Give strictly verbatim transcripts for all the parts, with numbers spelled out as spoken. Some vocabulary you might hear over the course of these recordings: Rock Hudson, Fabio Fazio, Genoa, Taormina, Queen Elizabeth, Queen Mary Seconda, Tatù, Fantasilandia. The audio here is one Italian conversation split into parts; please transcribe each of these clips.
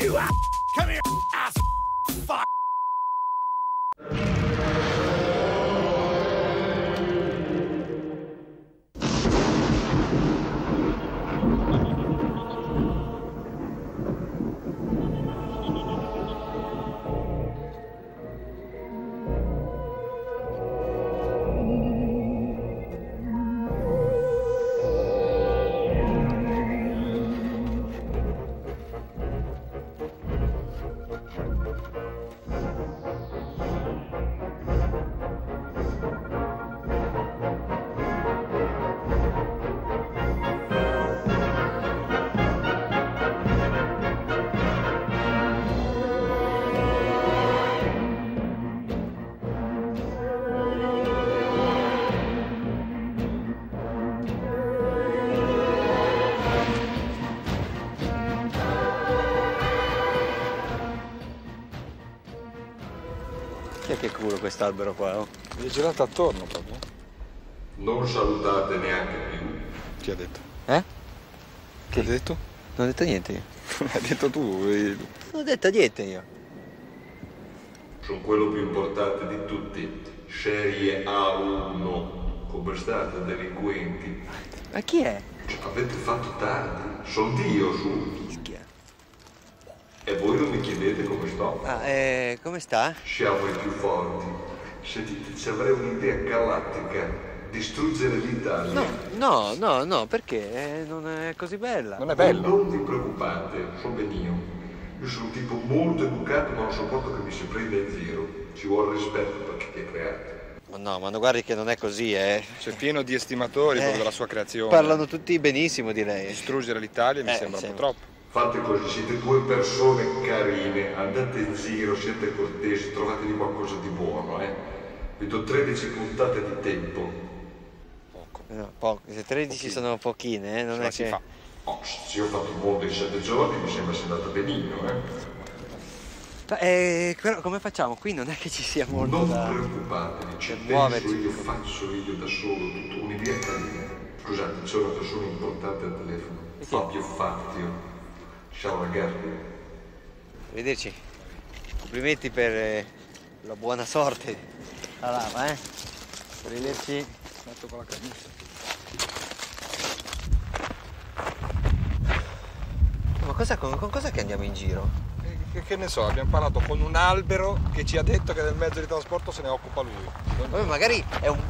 You ass! Come here, ass! Fuck! Che culo quest'albero qua, oh? Mi è girato attorno proprio. Non salutate neanche più. Chi ha detto? Eh? Chi ha detto? Non ho detto niente io. Hai detto tu. Non ho detto niente io. Sono quello più importante di tutti. Serie A uno. Come state, delinquenti? Ma chi è? Cioè, avete fatto tardi. Sono Dio, su. E voi non mi chiedete come sto? Ah, eh, come sta? Siamo i più forti. Sentite, ci avrei un'idea galattica. Distruggere l'Italia. No, no, no, no, perché? Eh, non è così bella. Non è bella. Non vi preoccupate, sono ben io. Io sono un tipo molto educato, ma non sopporto che mi si prenda in giro. Ci vuole rispetto per chi ti ha creato. Ma no, ma non guardi che non è così, eh. C'è pieno di estimatori eh, per la sua creazione. Parlano tutti benissimo di lei. Distruggere l'Italia mi eh, sembra un po' troppo. Fate così, siete due persone carine, andate in giro, siete cortesi, trovatevi qualcosa di buono, eh. Vi do tredici puntate di tempo. Poco. No, poco. Se tredici pochine. Sono pochine, eh, non è che... Fa. Oh, se ho fatto un voto in sette giorni, mi sembra sia andata benino, eh. Eh, però come facciamo? Qui non è che ci sia molto non da... Non preoccupatevi, ci penso io, faccio io da solo, tutto un'idea carina. Scusate, c'è una persona importante al telefono. Fabio Fazio. Ciao ragazzi. Arrivederci. Complimenti per eh, la buona sorte. La lava, eh. Arrivederci. Metto con la camicia. Ma cosa, con, con cosa che andiamo in giro? Che, che, che ne so, abbiamo parlato con un albero che ci ha detto che del mezzo di trasporto se ne occupa lui. Vabbè, magari è un,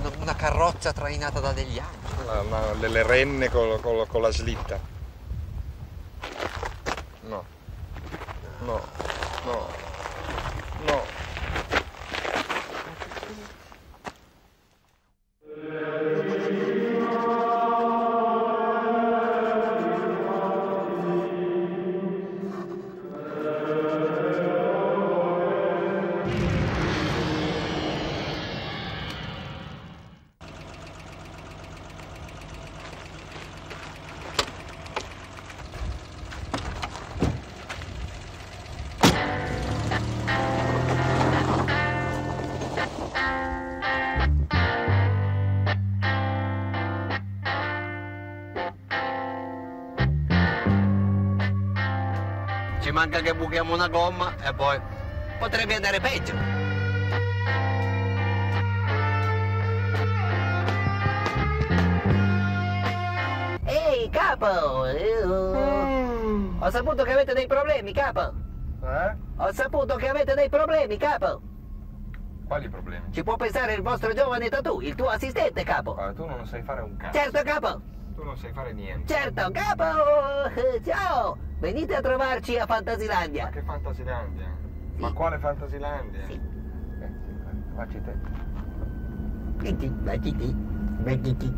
una, una carrozza trainata da degli angeli. La, la, le, le renne con, con, con la slitta. No, no, no, no. Manca che buchiamo una gomma e poi potrebbe andare peggio. Ehi, capo! Mm. Ho saputo che avete dei problemi, capo. Eh? Ho saputo che avete dei problemi, capo. Quali problemi? Ci può pensare il vostro giovane Tatù, il tuo assistente, capo. Ma tu non sai fare un cazzo. Certo, capo. Tu non sai fare niente. Certo, capo! Ciao! Venite a trovarci a Fantasilandia. Ma che Fantasilandia? Sì. Ma quale Fantasilandia? Sì. Eh, facci te. Mettiti, mettiti, mettiti,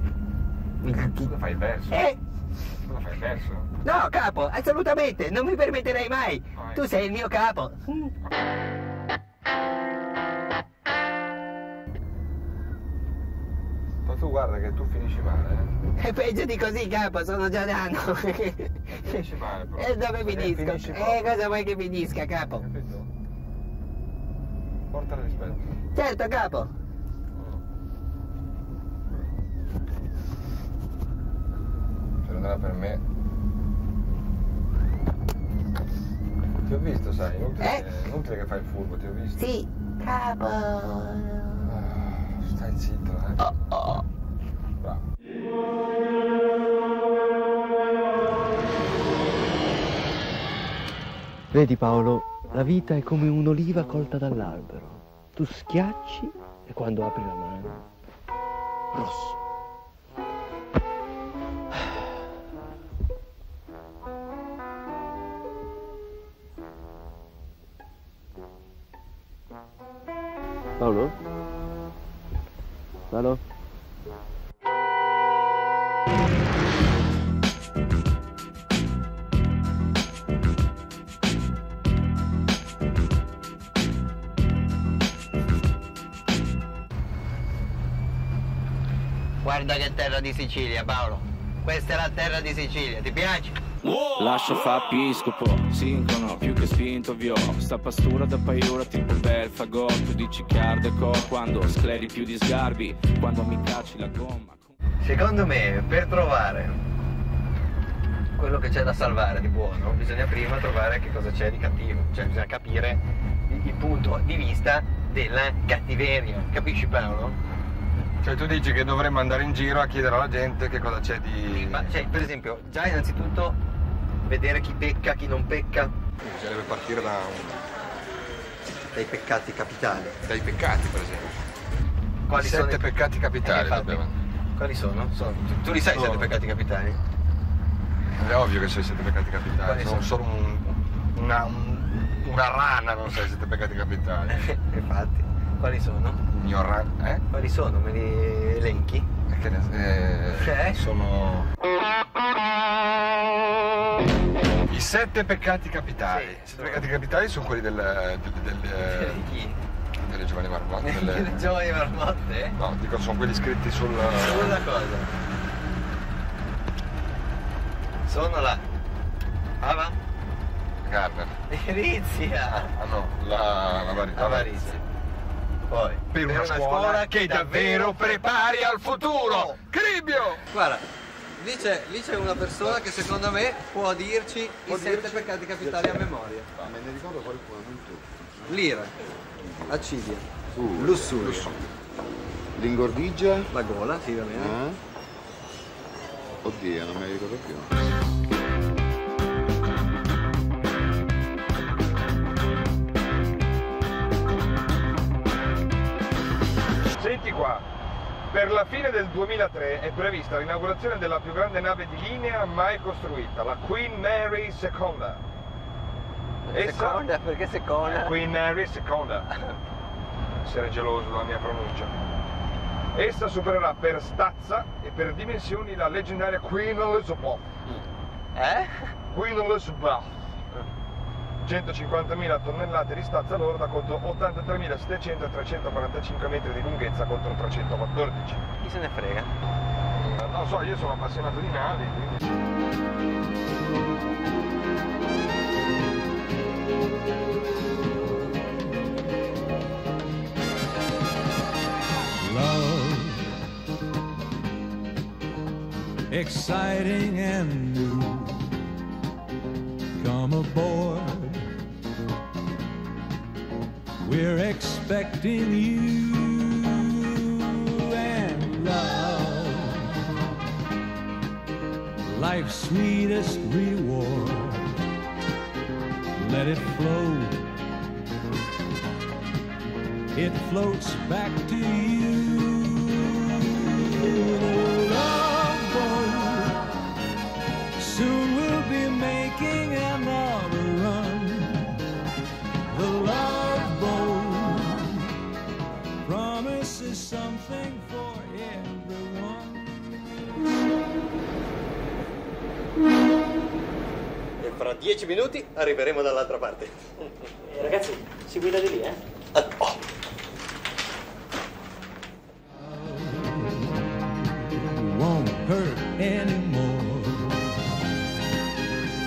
mettiti. Cosa fai il verso? Eh? Cosa fai il verso? No, capo, assolutamente, non mi permetterei mai. Vai. Tu sei il mio capo. Mm. Ma tu guarda che tu finisci male, eh? E peggio di così, capo, sono già da anno. Finisci male, proprio. E dove finisco? Eh, cosa vuoi che finisca, capo? Capito? Porta rispetto. Certo, capo. Ce l'andrà per me. Ti ho visto, sai, oltre, eh? che, oltre che fai il furbo, ti ho visto. Sì, cavolo. Stai zitto, eh. Oh, oh. Bravo. Vedi Paolo, la vita è come un'oliva colta dall'albero. Tu schiacci e quando apri la mano, rosso. Paolo? Paolo? Guarda che terra di Sicilia, Paolo. Questa è la terra di Sicilia, ti piace? Lascio fa piscopo, sincrono, più che spinto vio. Sta pastura da paiura tipo Belfago. Tu dici cardeco quando scleri più di sgarbi, quando mi cacci la gomma. Secondo me, per trovare quello che c'è da salvare di buono, bisogna prima trovare che cosa c'è di cattivo. Cioè bisogna capire il punto di vista della cattiveria. Capisci Paolo? Cioè tu dici che dovremmo andare in giro a chiedere alla gente che cosa c'è di... Ma cioè, per esempio, già innanzitutto vedere chi pecca, chi non pecca. Bisognerebbe partire da... dai peccati capitali. Dai peccati, per esempio. Quali sette sono i peccati capitali eh, dobbiamo... Quali sono? sono? Tu li sai sono... i sette peccati capitali? È ovvio che sono i sette peccati capitali. Quali sono solo un, una, un, una rana, non sai i sette peccati capitali. Infatti. Quali sono? Ignorare, eh? Quali sono? Me li elenchi? Che ne... eh, eh? Sono... I sette peccati capitali. Sì, I sette sono... peccati capitali sono quelli del... del, del, del di chi? Delle giovani marmotte. Delle... delle giovani marmotte? No, dico, sono quelli scritti sul... Sulla cosa? Sono la... Ah, va? Garner. Erizia! Ah no, la... la varizia. La varizia. Poi, per una, una scuola, scuola che davvero prepari al futuro. Cribbio! Guarda, lì c'è una persona che secondo me può dirci può i sette peccati capitali a memoria. Ma me ne ricordo qualcuno, non tu. L'ira, accidia, uh, lussuria, l'ingordigia, la gola, sì va bene. Ah. Oddio, non me ne ricordo più. Senti qua, per la fine del duemilatré è prevista l'inaugurazione della più grande nave di linea mai costruita, la Queen Mary Seconda. Essa... Seconda? Perché Seconda? Queen Mary Seconda. Essere geloso della mia pronuncia. Essa supererà per stazza e per dimensioni la leggendaria Queen Elizabeth. Eh? Queen Elizabeth. centocinquantamila tonnellate di stazza lorda contro ottantatremilasettecento, trecentoquarantacinque metri di lunghezza contro trecentoquattordici. Chi se ne frega? Non so, io sono appassionato di navi, quindi... Love, exciting and new. Come aboard. We're expecting you and love, life's sweetest reward. Let it flow, it floats back to you. Love boat, soon we'll be making another run. The love something for everyone. E fra dieci minuti arriveremo dall'altra parte. Eh, ragazzi, si guida di lì, eh? Ah, oh. Won't hurt anymore.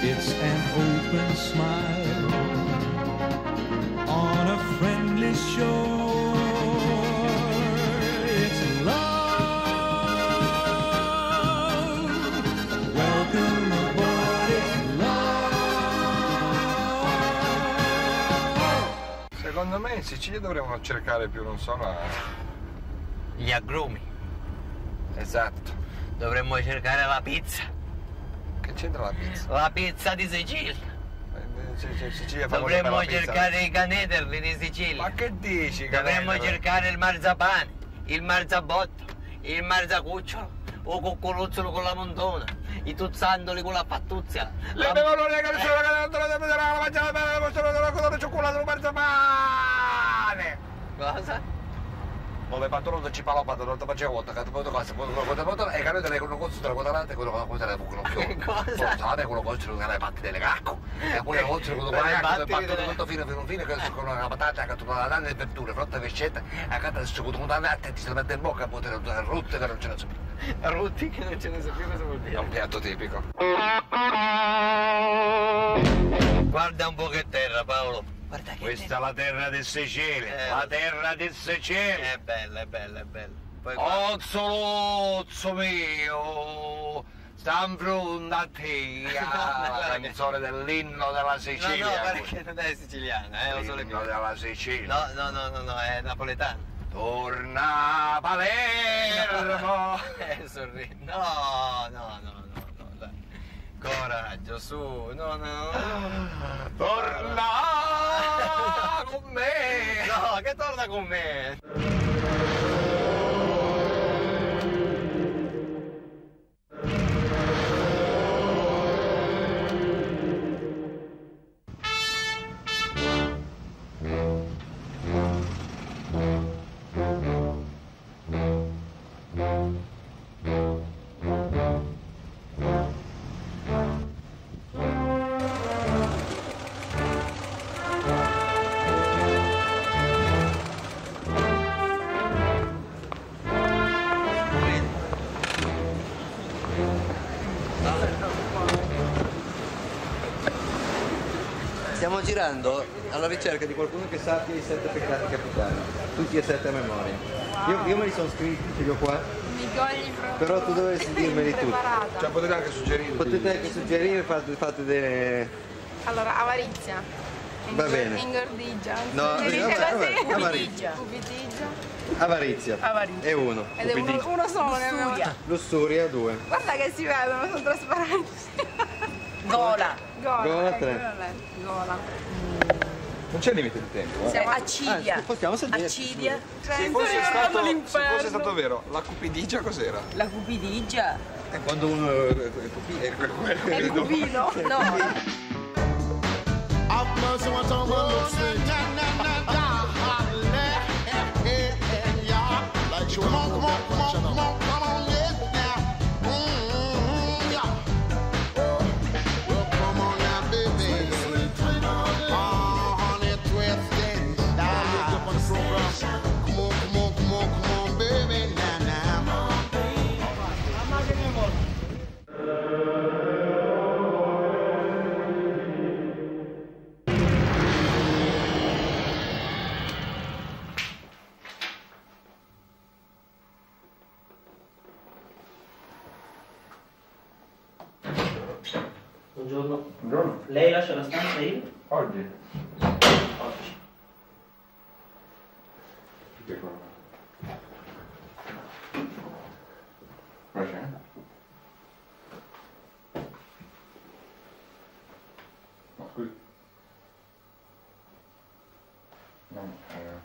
It's an open smile on a friendly shore. Welcome aboard, it's love. secondo me in Sicilia dovremmo cercare più, non so, la... gli agrumi. Esatto. Dovremmo cercare la pizza. Che c'entra la pizza? La pizza di Sicilia. Sicilia dovremmo cercare i canederli di Sicilia. Ma che dici? Dovremmo canederli? Cercare il marzapane, il marzabotto, il marzacucciolo, o coccoluzzolo con la montona, i tuzzandoli con la pattuzia. Le devo non regalare solo la canederla, la mangiata bene, la mostrata della cotone, cioccolato, il marzapane. Cosa? Dove patrono ci parla patrono te faccio volta che poi cosa poi cosa poi e caro delle con costo della quadrate quello con cosa della buco cosa state quello costo della delle patte delle cacco e poi la costo quello mai che patte tutto fino fino fino che con una patata che tu la danno le verdure frotta vescetta a cata del suo tutto andate ti si mette in bocca a poter rotte che non ce ne so più rotti che non ce ne so più cosa vuol dire è un piatto tipico. Guarda un po' che terra, Paolo. Guarda, questa è la terra del Sicilia, eh, la terra del Sicilia. È bella, è bella, è bella. Poi Ozzolozzo mio, San Bruno a te, la canzone dell'inno della Sicilia. No, no, perché non è siciliana, eh, lo so le mie. L'inno della Sicilia. No, no, no, no, no, è napoletana. Torna a Palermo. Eh, sorride. No, no, no. Coraggio, su, no, no, no. Torna con me! No, che torna con me! Stiamo girando alla ricerca di qualcuno che sappia i sette peccati capitali, tutti e sette a memoria. Io, io me li sono scritti, ce li ho qua. Mi cogli proprio. Però tu dovresti dirmeli tutti. Cioè potete anche suggerire. Potete anche suggerire, fate, fate delle... Allora, avarizia. Va bene. Ingordigia. No, no, dice no, avarizia. Avarizia. Avarizia. E uno. Ed è uno, uno solo. Lussuria. Lussuria, due. Guarda che si vedono, sono trasparenti. Gola. Gola. Gola tre. Gola. Non c'è limite di tempo. Eh? Accidia. Ah, possiamo sedere. Accidia. Se fosse, stato, se fosse stato vero, la cupidigia cos'era? La cupidigia? È quando uno è cupi... È, è, è il cupino. No. Buongiorno. Buongiorno. Lei lascia la stanza io? Oggi. Oggi. Che cosa? Cosa c'è? Ma scusi. No, eh.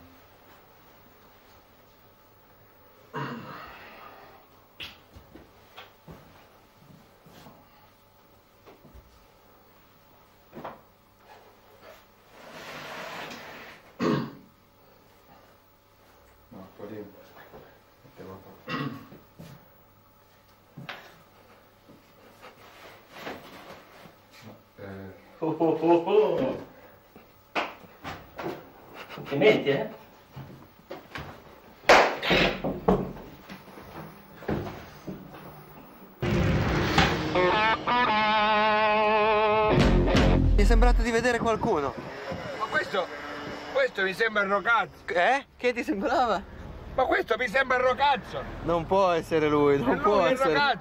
Oh, oh, oh, oh. Complimenti, eh? Mi è sembrato di vedere qualcuno. Ma questo, questo mi sembra il Rocazzo. Eh? Che ti sembrava? Ma questo mi sembra il Rocazzo. Non può essere lui, non lui può è essere.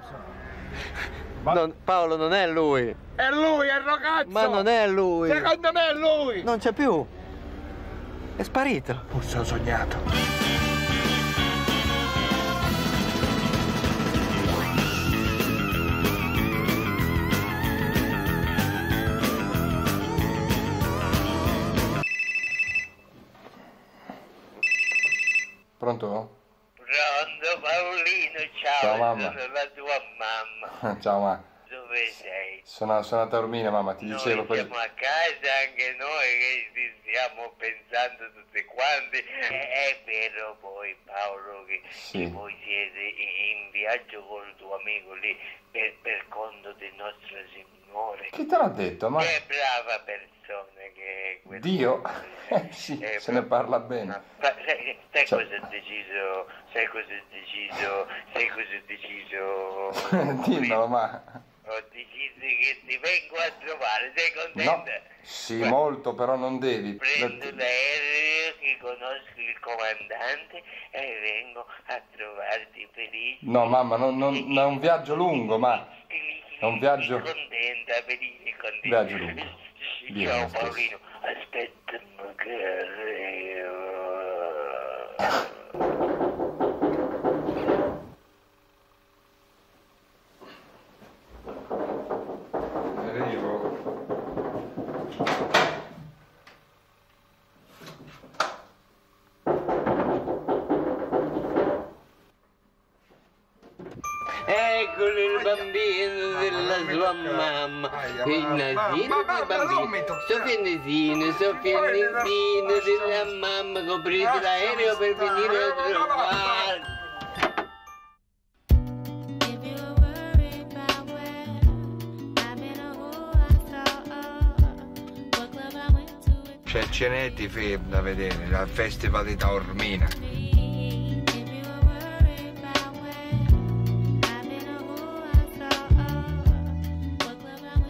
Ma... Non, Paolo, non è lui. È lui, è il Rocazzo. Ma non è lui. Secondo me è lui. Non c'è più. È sparito. Forse ho sognato. Pronto? Pronto Paolino, ciao. Ciao mamma. Sono la tua mamma. Ciao mamma. Dove sei? Sono, sono a Taormina, mamma, ti noi dicevo così. Siamo a casa anche noi che ci stiamo pensando tutti quanti. È vero poi Paolo che, sì. che voi siete in viaggio col tuo amico lì per, per conto del nostro Signore. Chi te l'ha detto? Ma... Che brava persona che è. Dio? Eh, sì, eh, se ne parla bene. Ma sai cosa ho deciso? Sai cosa ho deciso? Sai cosa ho deciso? Dillo, ma... Ho deciso che ti vengo a trovare, sei contenta? No. Sì, ma... molto, però non devi. Prendo l'aereo, che conosco il comandante e vengo a trovarti felice. No, mamma, non, non, non è un viaggio lungo, ma è un viaggio... Contenta, felice, contenta. Viaggio lungo. Via, ciao Paolino, aspetta che... Eccolo il bambino della sua mamma, il nasino del bambino, soffianesino, soffianesino della mamma, coprite l'aereo per venire a trovare. C'è il Cenè di film da vedere, al Festival di Taormina.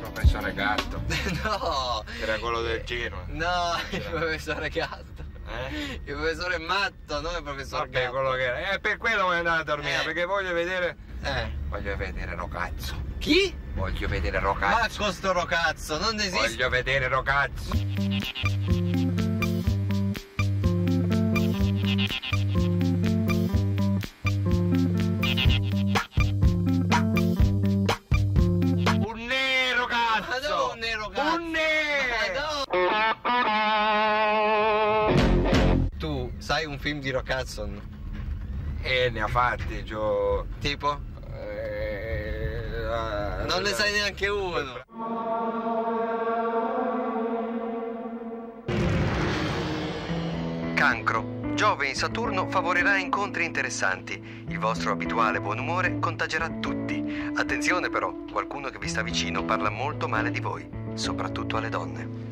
Professore Gatto. No! Era quello del Genoa. No, il professore Gatto. Eh? Il professore è matto, non il professore Gatto. Vabbè, quello che era. Eh, per quello voglio andare a Taormina, eh. perché voglio vedere... Eh. Voglio vedere Rocazzo. Chi? Voglio vedere Rocazzo. Ma questo Rocazzo, non esiste. Voglio vedere Rocazzo. Ma... Sai un film di Rock Hudson? Eh, ne ha fatti, Gio. Tipo? Eh, la... Non ne sai neanche uno. Cancro. Giove in Saturno favorirà incontri interessanti. Il vostro abituale buon umore contagerà tutti. Attenzione però, qualcuno che vi sta vicino parla molto male di voi, soprattutto alle donne.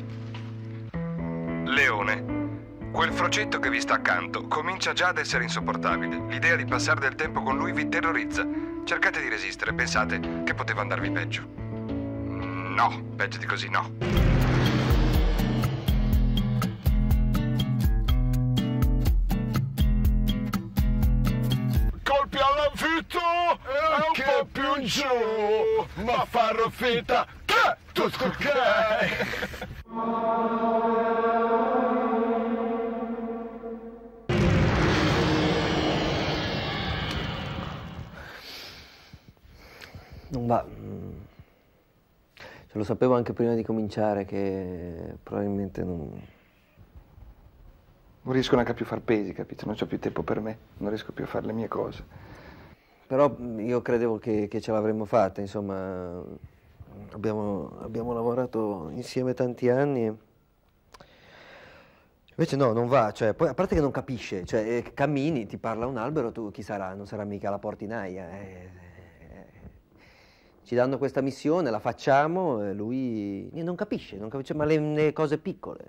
Leone. Quel frocetto che vi sta accanto comincia già ad essere insopportabile. L'idea di passare del tempo con lui vi terrorizza. Cercate di resistere, pensate che poteva andarvi peggio. No, peggio di così no. Colpi all'anfitto e che un po' più giù, ma farò finta che tu scoccherai. Non va. Ce lo sapevo anche prima di cominciare che probabilmente non... Non riesco neanche più a far pesi, capito? Non c'ho più tempo per me, non riesco più a fare le mie cose. Però io credevo che, che ce l'avremmo fatta, insomma. Abbiamo, abbiamo lavorato insieme tanti anni e... Invece no, non va, cioè, poi, a parte che non capisce, cioè, cammini, ti parla un albero, tu chi sarà? Non sarà mica la portinaia, eh. Ci danno questa missione, la facciamo e lui non capisce, non capisce, ma le, le cose piccole.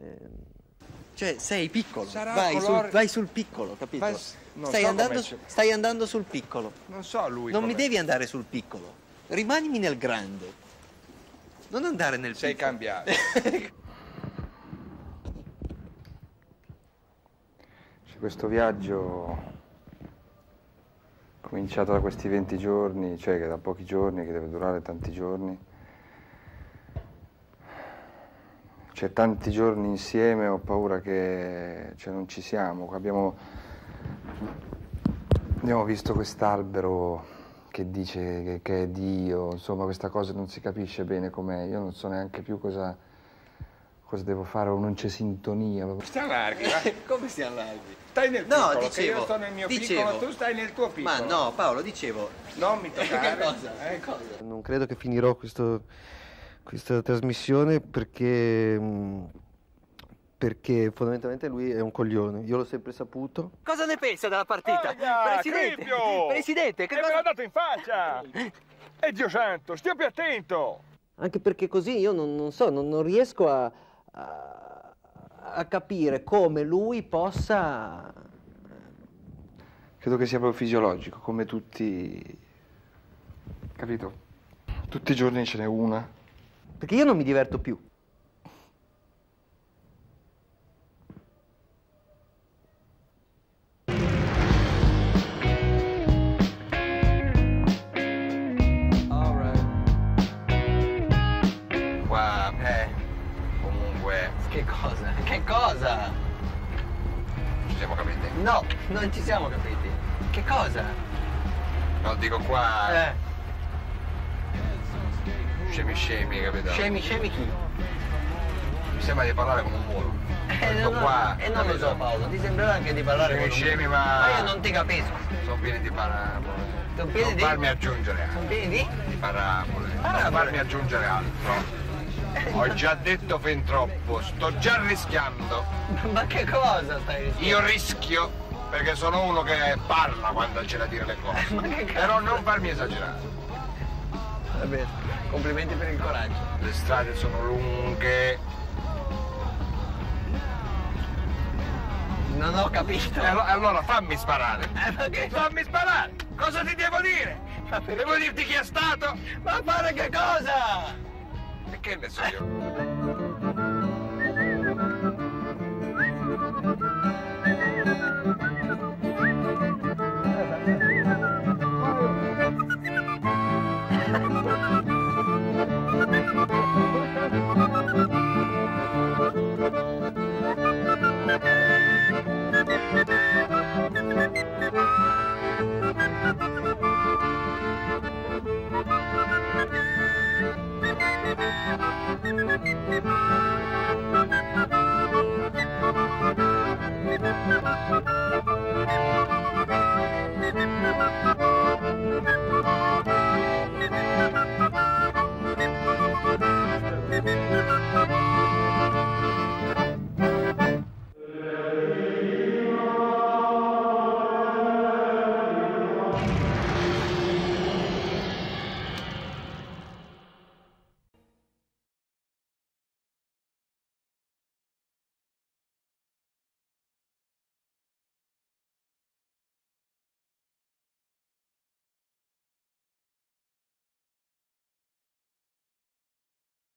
Cioè, sei piccolo, vai, color... sul, vai sul piccolo, capito? Vai, stai, so andando, stai andando sul piccolo. Non so lui Non mi devi andare sul piccolo, rimanimi nel grande. Non andare nel sei piccolo. Sei cambiato. C'è questo viaggio... cominciato da questi venti giorni, cioè da pochi giorni, che deve durare tanti giorni. cioè, tanti giorni insieme, ho paura che cioè, non ci siamo. Abbiamo, abbiamo visto quest'albero che dice che, che è Dio, insomma questa cosa non si capisce bene com'è, io non so neanche più cosa, cosa devo fare, o non c'è sintonia. Stiamo larghi, va? Come stiamo larghi? Stai nel no, piccolo, dicevo, io sto nel mio dicevo, piccolo, tu stai nel tuo piccolo. Ma no, Paolo, dicevo... Non mi toccare. Che cosa? Eh? Cosa? Non credo che finirò questo, questa trasmissione perché... Perché fondamentalmente lui è un coglione, io l'ho sempre saputo. Cosa ne pensa della partita? Aia, Presidente, Presidente, che cosa... me l'ha dato in faccia! E Dio santo, stia più attento! Anche perché così io non, non so, non, non riesco a, a, a capire come lui possa... Credo che sia proprio fisiologico, come tutti... Capito? Tutti i giorni ce n'è una. Perché io non mi diverto più. Cosa? Ci siamo capiti? No, non ci siamo capiti. Che cosa? No, dico qua... Eh. Scemi scemi, capito? Scemi scemi chi? Mi sembra di parlare come un muro. Eh, dico no, qua... E eh, non lo so Paolo, ti sembrava anche di parlare scemi, come un scemi, ma... Ma io non ti capisco. Sono pieni di parabole. Sono pieni non di... Non farmi aggiungere altro. Sono pieni di? Di parabole. Parabole. Non farmi aggiungere altro. Ho già detto fin troppo, sto già rischiando. Ma che cosa stai rischiando? Io rischio perché sono uno che parla quando c'è da dire le cose. Ma che cazzo? Però non farmi esagerare. Va bene, complimenti per il coraggio. Le strade sono lunghe. Non ho capito. E allora, allora fammi sparare. Eh, ma che... Fammi sparare! Cosa ti devo dire? Ma perché... Devo dirti chi è stato? Ma fare che cosa? Che ne so io? Thank you.